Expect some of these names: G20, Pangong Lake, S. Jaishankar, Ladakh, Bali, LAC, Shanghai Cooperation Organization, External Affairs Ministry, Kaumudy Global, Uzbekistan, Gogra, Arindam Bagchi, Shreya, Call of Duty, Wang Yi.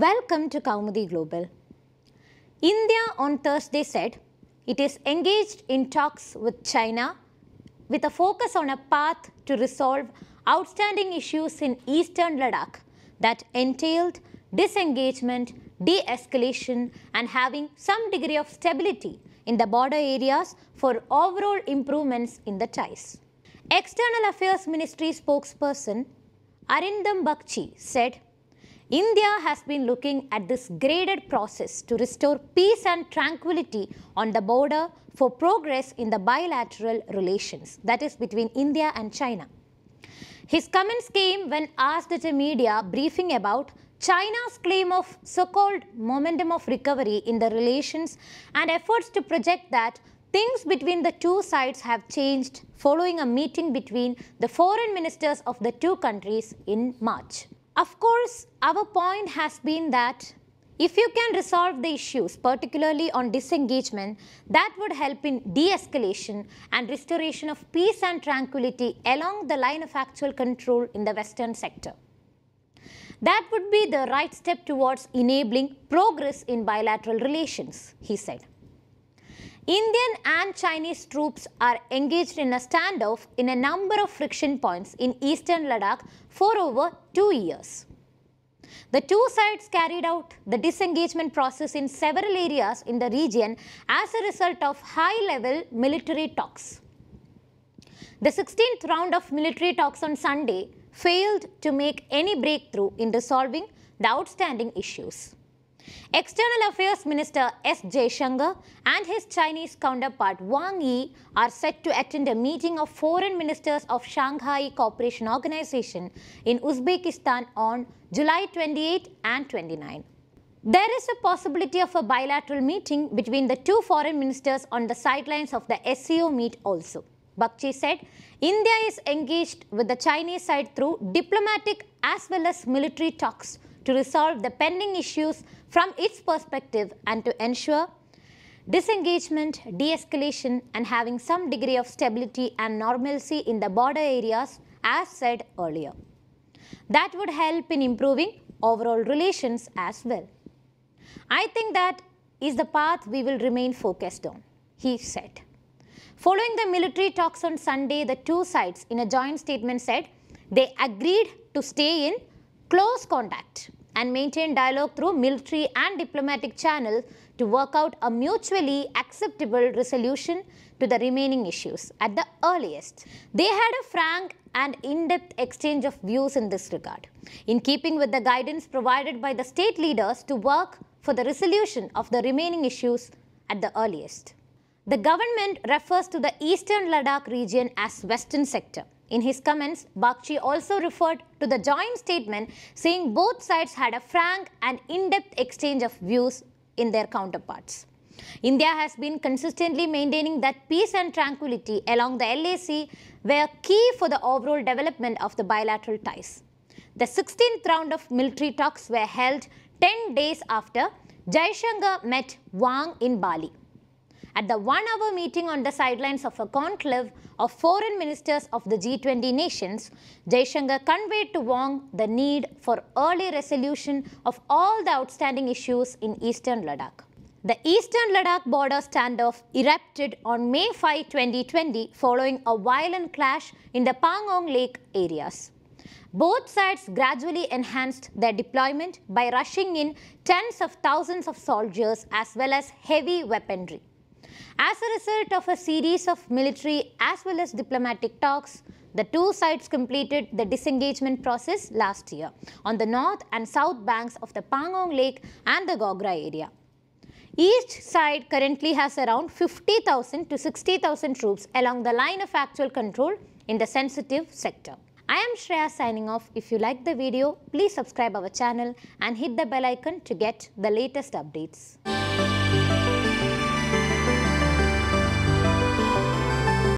Welcome to Kaumudy Global. India on Thursday said it is engaged in talks with China with a focus on a path to resolve outstanding issues in eastern Ladakh that entailed disengagement, de-escalation and having some degree of stability in the border areas for overall improvements in the ties. External Affairs Ministry spokesperson Arindam Bagchi said, India has been looking at this graded process to restore peace and tranquility on the border for progress in the bilateral relations, that is between India and China. His comments came when asked at a media briefing about China's claim of so-called momentum of recovery in the relations and efforts to project that things between the two sides have changed following a meeting between the foreign ministers of the two countries in March. Of course, our point has been that if you can resolve the issues, particularly on disengagement, that would help in de-escalation and restoration of peace and tranquility along the line of actual control in the Western sector. That would be the right step towards enabling progress in bilateral relations, he said. Indian and Chinese troops are engaged in a standoff in a number of friction points in eastern Ladakh for over 2 years. The two sides carried out the disengagement process in several areas in the region as a result of high-level military talks. The 16th round of military talks on Sunday failed to make any breakthrough in resolving the outstanding issues. External Affairs Minister S. Jaishankar and his Chinese counterpart Wang Yi are set to attend a meeting of foreign ministers of Shanghai Cooperation Organization in Uzbekistan on July 28 and 29. There is a possibility of a bilateral meeting between the two foreign ministers on the sidelines of the SCO meet also. Bagchi said, India is engaged with the Chinese side through diplomatic as well as military talks to resolve the pending issues from its perspective and to ensure disengagement, de-escalation and having some degree of stability and normalcy in the border areas as said earlier. That would help in improving overall relations as well. I think that is the path we will remain focused on, he said. Following the military talks on Sunday, the two sides in a joint statement said they agreed to stay in close contact and maintain dialogue through military and diplomatic channels to work out a mutually acceptable resolution to the remaining issues at the earliest. They had a frank and in-depth exchange of views in this regard, in keeping with the guidance provided by the state leaders to work for the resolution of the remaining issues at the earliest. The government refers to the eastern Ladakh region as Western sector. In his comments, Bagchi also referred to the joint statement saying both sides had a frank and in-depth exchange of views in their counterparts. India has been consistently maintaining that peace and tranquility along the LAC were key for the overall development of the bilateral ties. The 16th round of military talks were held 10 days after Jaishankar met Wang in Bali. At the one-hour meeting on the sidelines of a conclave of foreign ministers of the G20 nations, Jaishankar conveyed to Wang the need for early resolution of all the outstanding issues in eastern Ladakh. The eastern Ladakh border standoff erupted on May 5, 2020 following a violent clash in the Pangong Lake areas. Both sides gradually enhanced their deployment by rushing in tens of thousands of soldiers as well as heavy weaponry. As a result of a series of military as well as diplomatic talks, the two sides completed the disengagement process last year on the north and south banks of the Pangong Lake and the Gogra area. Each side currently has around 50,000 to 60,000 troops along the line of actual control in the sensitive sector. I am Shreya signing off. If you like the video, please subscribe our channel and hit the bell icon to get the latest updates.